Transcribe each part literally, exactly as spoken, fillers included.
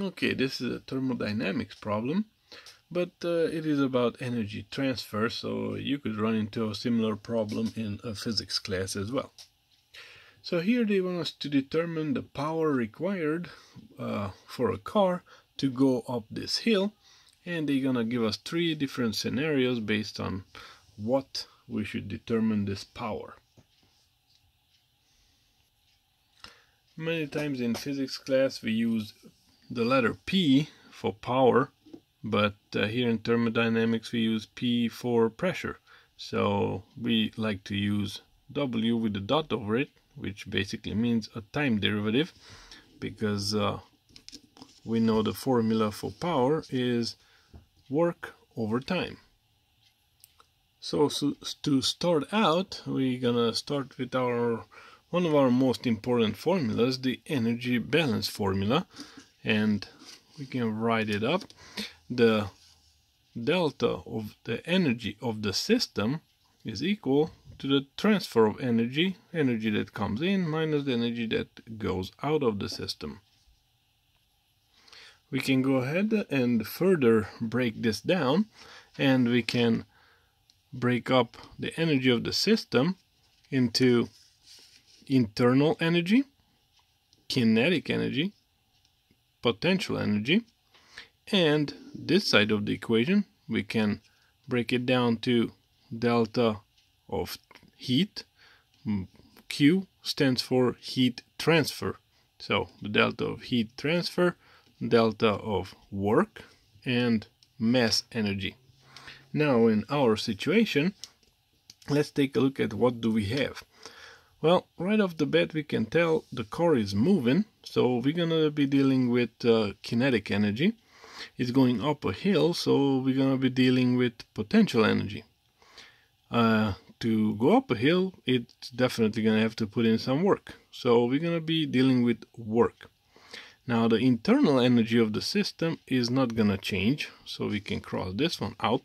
Okay, this is a thermodynamics problem, but uh, it is about energy transfer, so you could run into a similar problem in a physics class as well. So here they want us to determine the power required uh, for a car to go up this hill, and they're gonna give us three different scenarios based on what we should determine this power. Many times in physics class we use the letter P for power, but uh, here in thermodynamics we use P for pressure. So we like to use W with a dot over it, which basically means a time derivative, because uh, we know the formula for power is work over time. So, so to start out, we're gonna start with our one of our most important formulas, the energy balance formula, and we can write it up. The delta of the energy of the system is equal to the transfer of energy, energy that comes in minus the energy that goes out of the system. We can go ahead and further break this down, and we can break up the energy of the system into internal energy, kinetic energy, potential energy, and this side of the equation we can break it down to delta of heat. Q stands for heat transfer, so the delta of heat transfer, delta of work, and mass energy. Now in our situation, let's take a look at what do we have. Well, right off the bat we can tell the car is moving, so we're gonna be dealing with uh, kinetic energy. It's going up a hill, so we're gonna be dealing with potential energy. Uh, to go up a hill, it's definitely gonna have to put in some work, so we're gonna be dealing with work. Now the internal energy of the system is not gonna change, so we can cross this one out.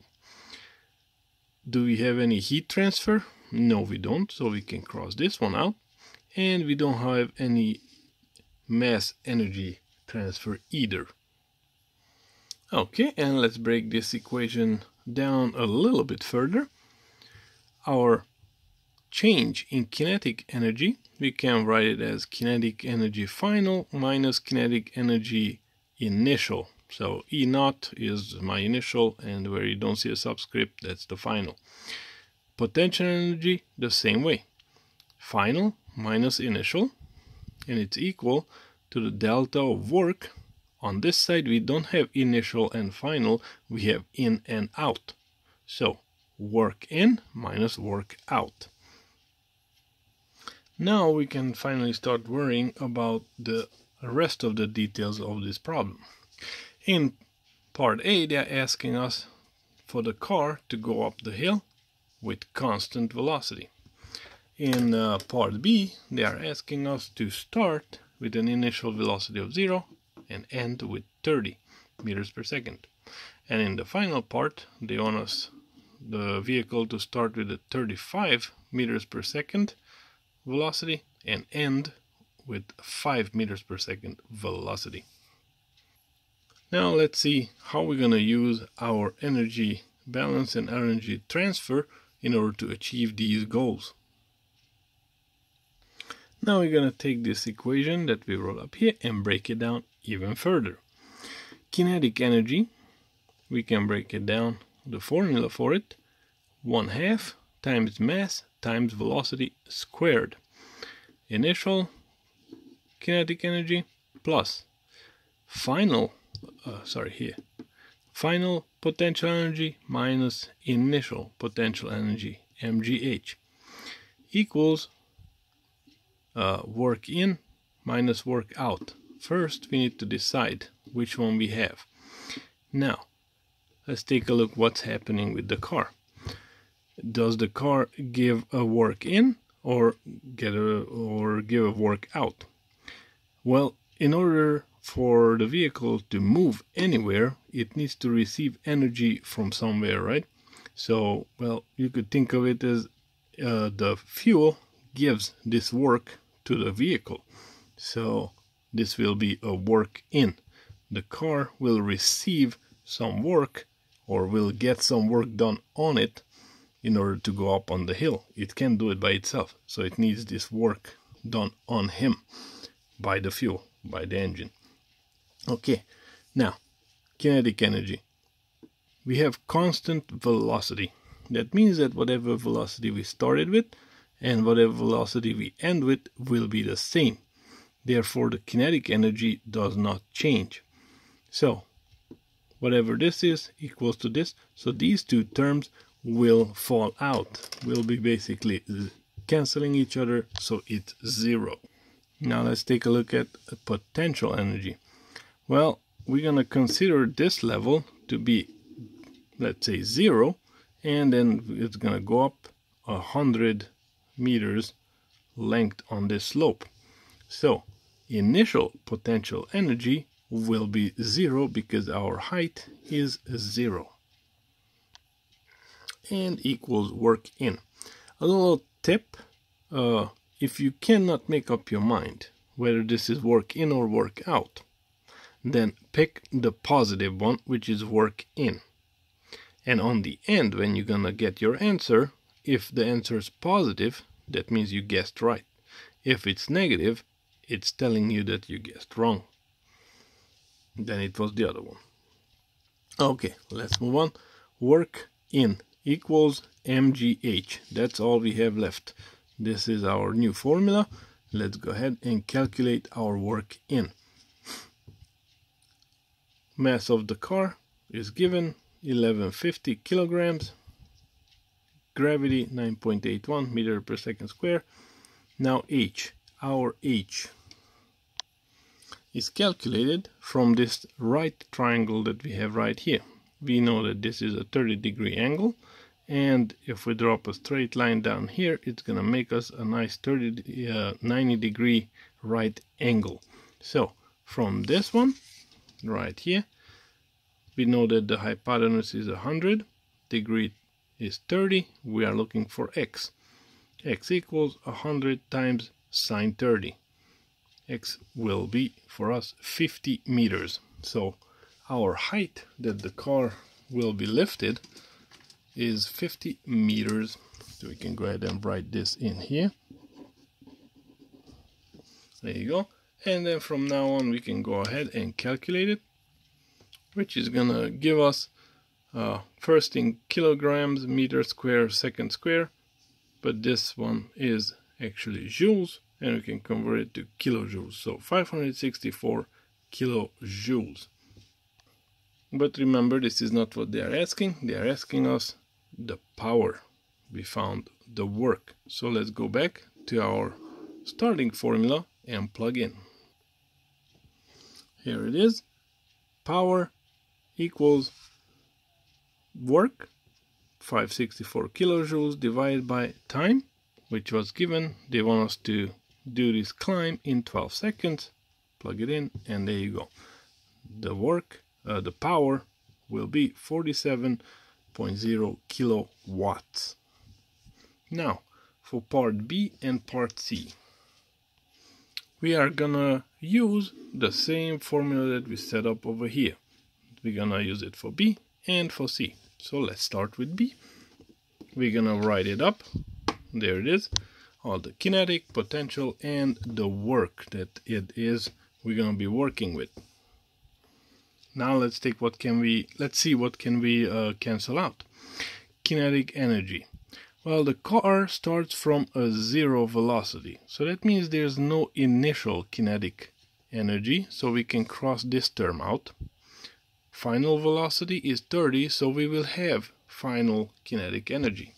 Do we have any heat transfer? No, we don't, so we can cross this one out, and we don't have any mass energy transfer either. Okay, and let's break this equation down a little bit further. Our change in kinetic energy, we can write it as kinetic energy final minus kinetic energy initial. So E naught is my initial, and where you don't see a subscript, that's the final. Potential energy the same way, final minus initial, and it's equal to the delta of work. On this side we don't have initial and final, we have in and out, so work in minus work out. Now we can finally start worrying about the rest of the details of this problem. In part A, they're asking us for the car to go up the hill with constant velocity. In uh, part B, they are asking us to start with an initial velocity of zero and end with thirty meters per second. And in the final part, they want us, the vehicle, to start with a thirty-five meters per second velocity and end with five meters per second velocity. Now let's see how we're going to use our energy balance and energy transfer in order to achieve these goals. Now we're going to take this equation that we wrote up here and break it down even further. Kinetic energy, we can break it down, the formula for it, one half times mass times velocity squared. Initial kinetic energy plus final, uh, sorry here, final potential energy minus initial potential energy, M G H, equals uh, work in minus work out. First, we need to decide which one we have. Now, let's take a look what's happening with the car. Does the car give a work in or get a, or give a work out? Well, in order for the vehicle to move anywhere, it needs to receive energy from somewhere, right? So, well, you could think of it as uh, the fuel gives this work to the vehicle. So, this will be a work in. the car will receive some work or will get some work done on it in order to go up on the hill. It can't do it by itself, so it needs this work done on him by the fuel, by the engine. Okay, now, kinetic energy. We have constant velocity. That means that whatever velocity we started with and whatever velocity we end with will be the same. Therefore, the kinetic energy does not change. So, whatever this is equals to this. So these two terms will fall out, will be basically canceling each other, so it's zero. Now let's take a look at potential energy. Well, we're gonna consider this level to be, let's say, zero, and then it's gonna go up a hundred meters length on this slope. So initial potential energy will be zero because our height is zero. And equals work in. A little tip, uh, if you cannot make up your mind whether this is work in or work out, then pick the positive one, which is work in. And on the end, when you're gonna get your answer, if the answer is positive, that means you guessed right. If it's negative, it's telling you that you guessed wrong. Then it was the other one. Okay, let's move on. Work in equals M G H. That's all we have left. This is our new formula. Let's go ahead and calculate our work in. Mass of the car is given eleven fifty kilograms. Gravity nine point eight one meter per second square. Now H, our H is calculated from this right triangle that we have right here. We know that this is a thirty degree angle, and if we drop a straight line down here, it's gonna make us a nice ninety degree right angle. So from this one right here, we know that the hypotenuse is one hundred, degree is thirty. We are looking for x. X equals one hundred times sine thirty. X will be for us fifty meters. So our height that the car will be lifted is fifty meters. So we can go ahead and write this in here. There you go. And then from now on we can go ahead and calculate it, which is gonna give us uh, first in kilograms, meter square, second square, but this one is actually joules, and we can convert it to kilojoules. So five hundred sixty-four kilojoules. But remember, this is not what they are asking. They are asking us the power. We found the work. So let's go back to our starting formula and plug in. Here it is. Power equals work, five hundred sixty-four kilojoules, divided by time, which was given. They want us to do this climb in twelve seconds. Plug it in, and there you go. The work, uh, the power will be forty-seven point zero kilowatts. Now, for part B and part C, we are gonna use the same formula that we set up over here. We're gonna use it for B and for C. So let's start with B. We're gonna write it up. There it is, all the kinetic, potential, and the work that it is we're going to be working with. Now let's take what can we, let's see what can we uh, cancel out. Kinetic energy. Well, the car starts from a zero velocity, so that means there's no initial kinetic energy, so we can cross this term out. Final velocity is thirty, so we will have final kinetic energy.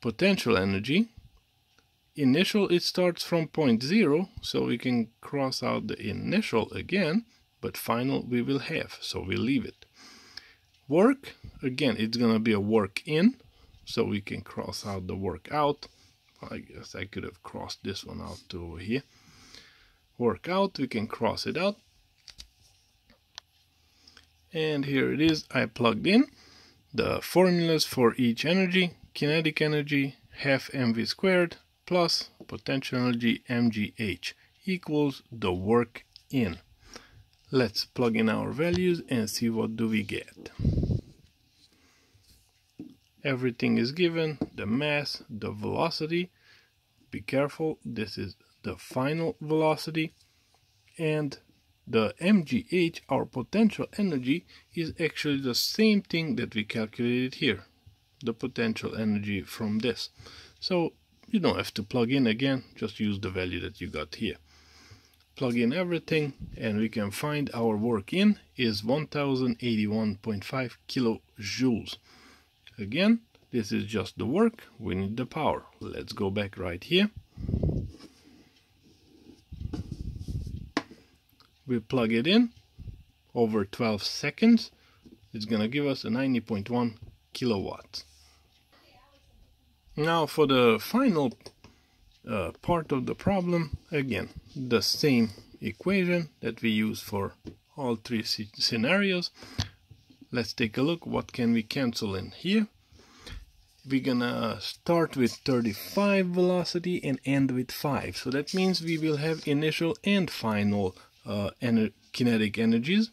Potential energy, initial, it starts from point zero, so we can cross out the initial again, but final we will have, so we leave it. Work, again, it's gonna be a work in, so we can cross out the work out. I guess I could have crossed this one out to over here. Work out, we can cross it out. And here it is, I plugged in the formulas for each energy. Kinetic energy, half mv squared, plus potential energy mgh, equals the work in. Let's plug in our values and see what do we get. Everything is given, the mass, the velocity, be careful, this is the final velocity, and the M G H, our potential energy, is actually the same thing that we calculated here, the potential energy from this. So you don't have to plug in again, just use the value that you got here. Plug in everything and we can find our work in is one thousand eighty-one point five kilojoules. Again, this is just the work, we need the power. Let's go back right here. We plug it in over twelve seconds, it's gonna give us a ninety point one kilowatts. Now for the final uh, part of the problem, again the same equation that we use for all three scenarios. Let's take a look what can we cancel in here. We're gonna start with thirty-five velocity and end with five, so that means we will have initial and final Uh, ener kinetic energies.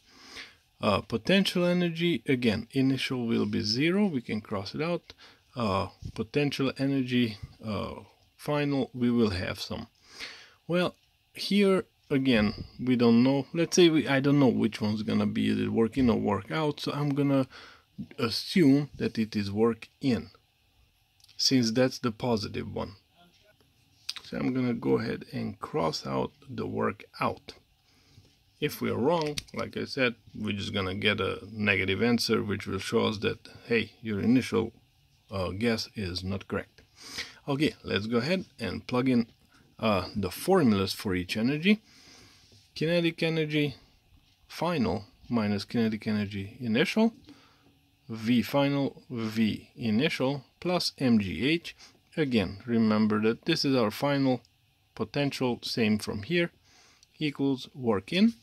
Uh, potential energy, again, initial will be zero, we can cross it out. Uh, potential energy, uh, final, we will have some. Well, here again, we don't know. Let's say we, I don't know which one's gonna be, is it work in or work out, so I'm gonna assume that it is work in, since that's the positive one. So I'm gonna go ahead and cross out the work out. If we're wrong, like I said, we're just gonna get a negative answer, which will show us that, hey, your initial uh, guess is not correct. Okay, let's go ahead and plug in uh, the formulas for each energy. Kinetic energy final minus kinetic energy initial, V final, V initial, plus M G H. Again, remember that this is our final potential, same from here, equals work in.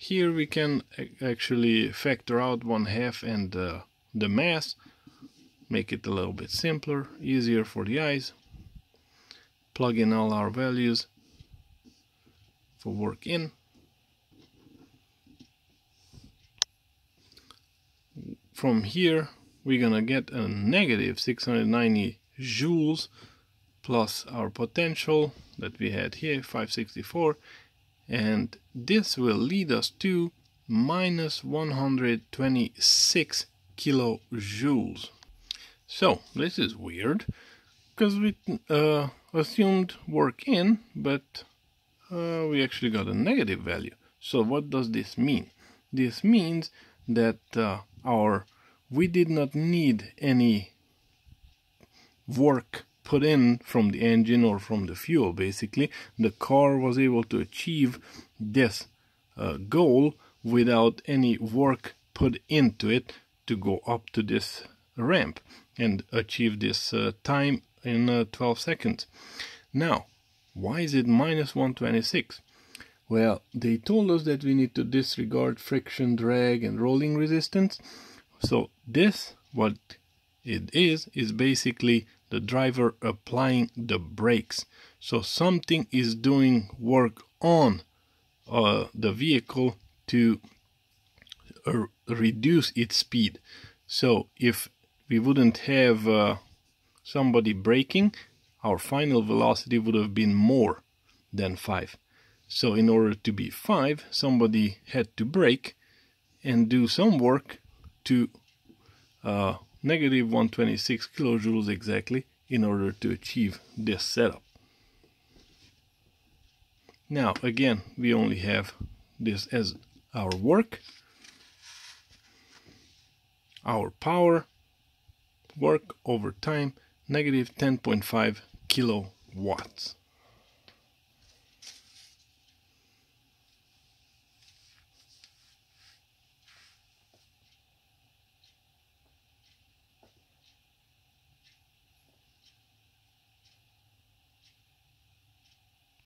Here we can actually factor out one half and uh, the mass, make it a little bit simpler, easier for the eyes. Plug in all our values for work in. From here we're gonna get a negative six hundred ninety joules plus our potential that we had here, five sixty-four, and this will lead us to minus one hundred twenty-six kilojoules. So this is weird, because we uh, assumed work in, but uh, we actually got a negative value. So what does this mean? This means that uh, our we did not need any work put in from the engine or from the fuel. Basically the car was able to achieve this uh, goal without any work put into it to go up to this ramp and achieve this uh, time in uh, twelve seconds. Now why is it minus one hundred twenty-six? Well, they told us that we need to disregard friction, drag and rolling resistance, so this what it is is basically the driver applying the brakes. So something is doing work on uh, the vehicle to uh, reduce its speed. So if we wouldn't have uh, somebody braking, our final velocity would have been more than five. So in order to be five, somebody had to brake and do some work to uh, negative one hundred twenty-six kilojoules exactly in order to achieve this setup. Now again, we only have this as our work, our power, work over time, negative ten point five kilowatts.